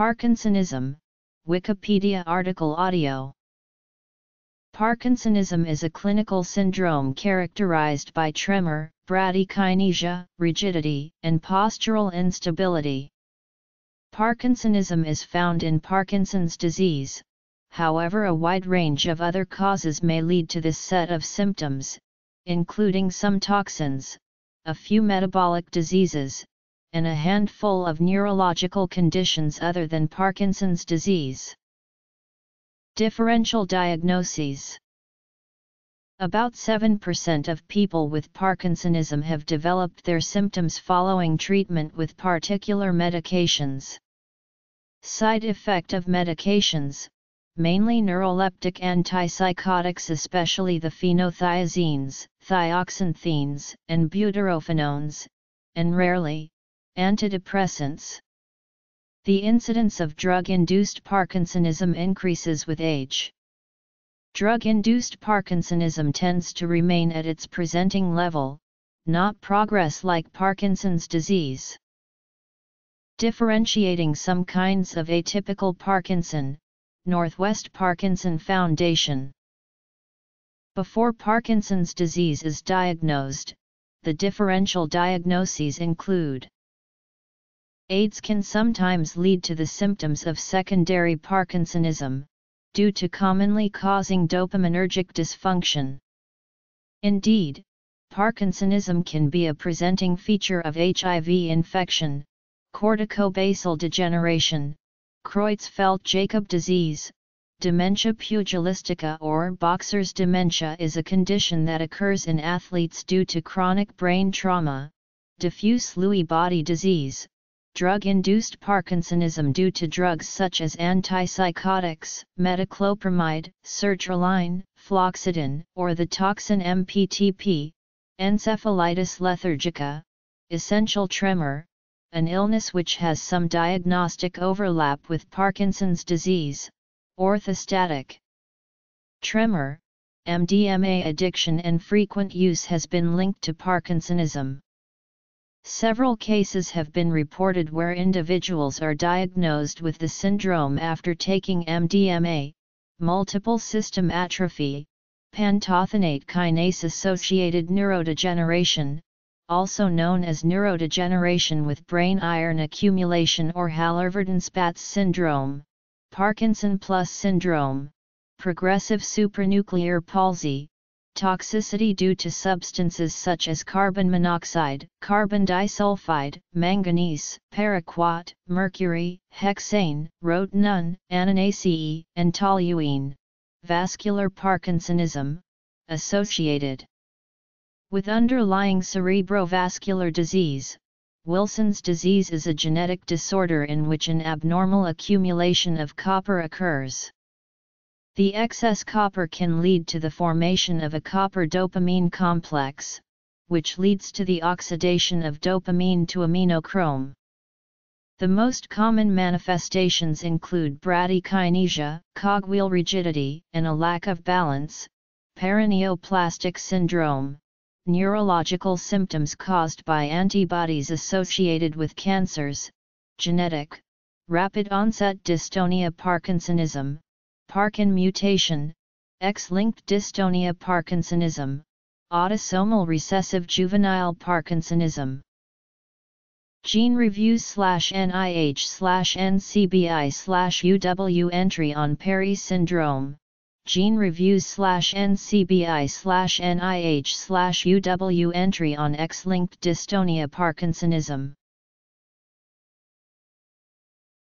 Parkinsonism, Wikipedia article audio. Parkinsonism is a clinical syndrome characterized by tremor, bradykinesia, rigidity, and postural instability. Parkinsonism is found in Parkinson's disease, however a wide range of other causes may lead to this set of symptoms, including some toxins, a few metabolic diseases, and a handful of neurological conditions other than Parkinson's disease. Differential diagnoses. About 7% of people with Parkinsonism have developed their symptoms following treatment with particular medications. Side effect of medications, mainly neuroleptic antipsychotics, especially the phenothiazines, thioxanthines, and butyrophenones, and rarely, antidepressants. The incidence of drug-induced Parkinsonism increases with age. Drug-induced Parkinsonism tends to remain at its presenting level, not progress like Parkinson's disease. Differentiating some kinds of atypical Parkinson, Northwest Parkinson Foundation. Before Parkinson's disease is diagnosed, the differential diagnoses include: AIDS can sometimes lead to the symptoms of secondary Parkinsonism, due to commonly causing dopaminergic dysfunction. Indeed, Parkinsonism can be a presenting feature of HIV infection, corticobasal degeneration, Creutzfeldt-Jakob disease. Dementia pugilistica or Boxer's dementia is a condition that occurs in athletes due to chronic brain trauma, diffuse Lewy body disease, drug-induced Parkinsonism due to drugs such as antipsychotics, metoclopramide, sertraline, fluoxetine, or the toxin MPTP, encephalitis lethargica, essential tremor, an illness which has some diagnostic overlap with Parkinson's disease, orthostatic tremor, MDMA addiction and frequent use has been linked to Parkinsonism. Several cases have been reported where individuals are diagnosed with the syndrome after taking MDMA, multiple-system atrophy, pantothenate kinase-associated neurodegeneration, also known as neurodegeneration with brain iron accumulation or Hallervorden-Spatz syndrome, Parkinson plus syndrome, progressive supranuclear palsy, toxicity due to substances such as carbon monoxide, carbon disulfide, manganese, paraquat, mercury, hexane, rotenone, annonaceae, and toluene, vascular Parkinsonism, associated with underlying cerebrovascular disease. Wilson's disease is a genetic disorder in which an abnormal accumulation of copper occurs. The excess copper can lead to the formation of a copper-dopamine complex, which leads to the oxidation of dopamine to aminochrome. The most common manifestations include bradykinesia, cogwheel rigidity, and a lack of balance, paraneoplastic syndrome, neurological symptoms caused by antibodies associated with cancers, genetic, rapid-onset dystonia-Parkinsonism, Parkin mutation, X-linked dystonia-Parkinsonism, autosomal recessive juvenile Parkinsonism. Gene reviews/NIH/NCBI/UW entry on Perry syndrome. Gene reviews/NCBI/NIH/UW entry on X-linked dystonia-Parkinsonism.